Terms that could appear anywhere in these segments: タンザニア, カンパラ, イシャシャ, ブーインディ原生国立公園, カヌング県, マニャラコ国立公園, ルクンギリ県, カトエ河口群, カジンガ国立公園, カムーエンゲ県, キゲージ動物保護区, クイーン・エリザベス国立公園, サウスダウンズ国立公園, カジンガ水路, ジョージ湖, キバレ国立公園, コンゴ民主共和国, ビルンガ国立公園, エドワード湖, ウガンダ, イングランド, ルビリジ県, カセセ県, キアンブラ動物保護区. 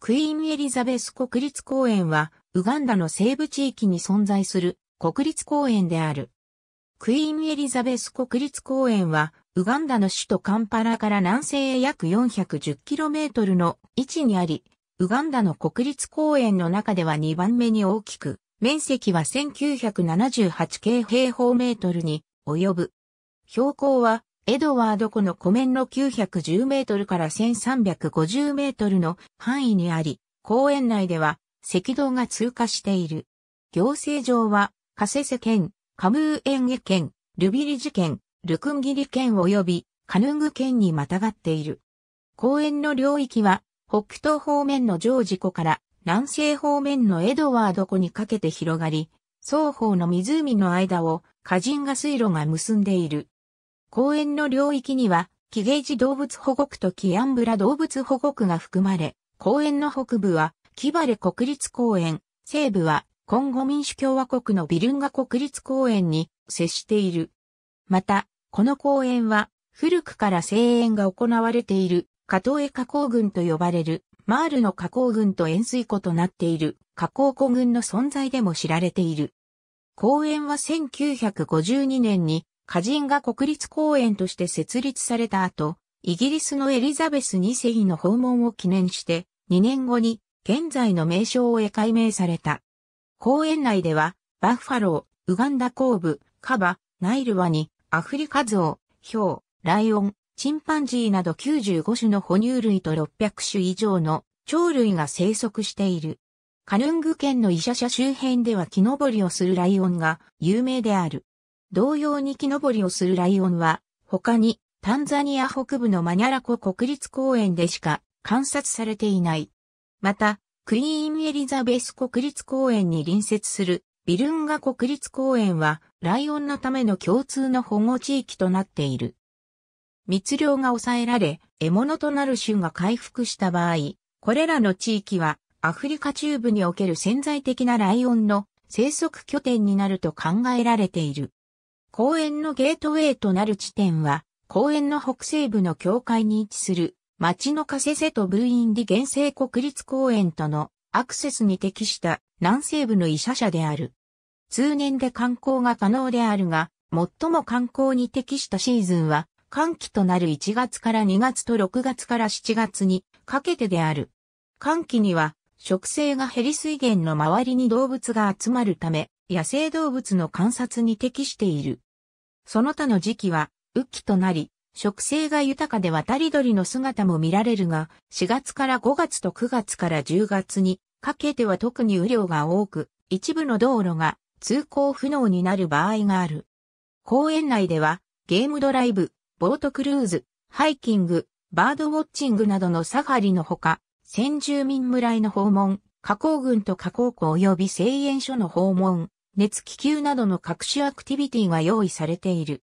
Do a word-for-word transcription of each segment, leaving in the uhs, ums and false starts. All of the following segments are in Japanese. クイーン・エリザベス国立公園は、ウガンダの西部地域に存在する国立公園である。クイーン・エリザベス国立公園は、ウガンダの首都カンパラから南西へ約 よんひゃくじゅっキロメートル の位置にあり、ウガンダの国立公園の中ではにばんめに大きく、面積はせんきゅうひゃくななじゅうはち平方メートルに及ぶ。標高は、エドワード湖の湖面のきゅうひゃくじゅうメートルからせんさんびゃくごじゅうメートルの範囲にあり、公園内では赤道が通過している。行政上は、カセセ県、カムーエンゲ県、ルビリジ県、ルクンギリ県及びカヌング県にまたがっている。公園の領域は、北東方面のジョージ湖から南西方面のエドワード湖にかけて広がり、双方の湖の間をカジンガ水路が結んでいる。公園の領域には、キゲージ動物保護区とキアンブラ動物保護区が含まれ、公園の北部は、キバレ国立公園、西部は、コンゴ民主共和国のビルンガ国立公園に接している。また、この公園は、古くから生園が行われている、カトエ河口群と呼ばれる、マールの河口群と塩水湖となっている、河口湖群の存在でも知られている。公園はせんきゅうひゃくごじゅうにねんに、カジンガ国立公園として設立された後、イギリスのエリザベスにせいの訪問を記念して、にねんごに現在の名称へ改名された。公園内では、バッファロー、ウガンダコブ、カバ、ナイルワニ、アフリカゾウ、ヒョウ、ライオン、チンパンジーなどきゅうじゅうごしゅの哺乳類とろっぴゃくしゅ以上の鳥類が生息している。カヌング県のイシャシャ周辺では木登りをするライオンが有名である。同様に木登りをするライオンは、他にタンザニア北部のマニャラコ国立公園でしか観察されていない。また、クイーン・エリザベス国立公園に隣接するビルンガ国立公園は、ライオンのための共通の保護地域となっている。密猟が抑えられ、獲物となる種が回復した場合、これらの地域はアフリカ中部における潜在的なライオンの生息拠点になると考えられている。公園のゲートウェイとなる地点は、公園の北西部の境界に位置する、町のカセセとブーインディ原生国立公園とのアクセスに適した南西部のイシャシャである。通年で観光が可能であるが、最も観光に適したシーズンは、乾季となるいちがつからにがつとろくがつからしちがつにかけてである。乾季には、植生が減り水源の周りに動物が集まるため、野生動物の観察に適している。その他の時期は、雨季となり、植生が豊かで渡り鳥の姿も見られるが、しがつからごがつとくがつからじゅうがつにかけては特に雨量が多く、一部の道路が通行不能になる場合がある。公園内では、ゲームドライブ、ボートクルーズ、ハイキング、バードウォッチングなどのサファリのほか、先住民村への訪問、河口群と河口湖及び製塩所の訪問、熱気球などの各種アクティビティが用意されている。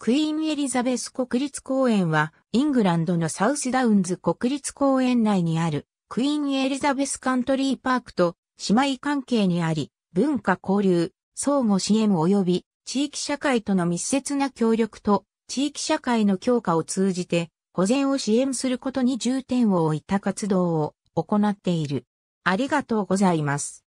クイーン・エリザベス国立公園は、イングランドのサウスダウンズ国立公園内にある、クイーン・エリザベスカントリーパークと姉妹関係にあり、文化交流、相互支援及び地域社会との密接な協力と、地域社会の強化を通じて、保全を支援することに重点を置いた活動を行っている。ありがとうございます。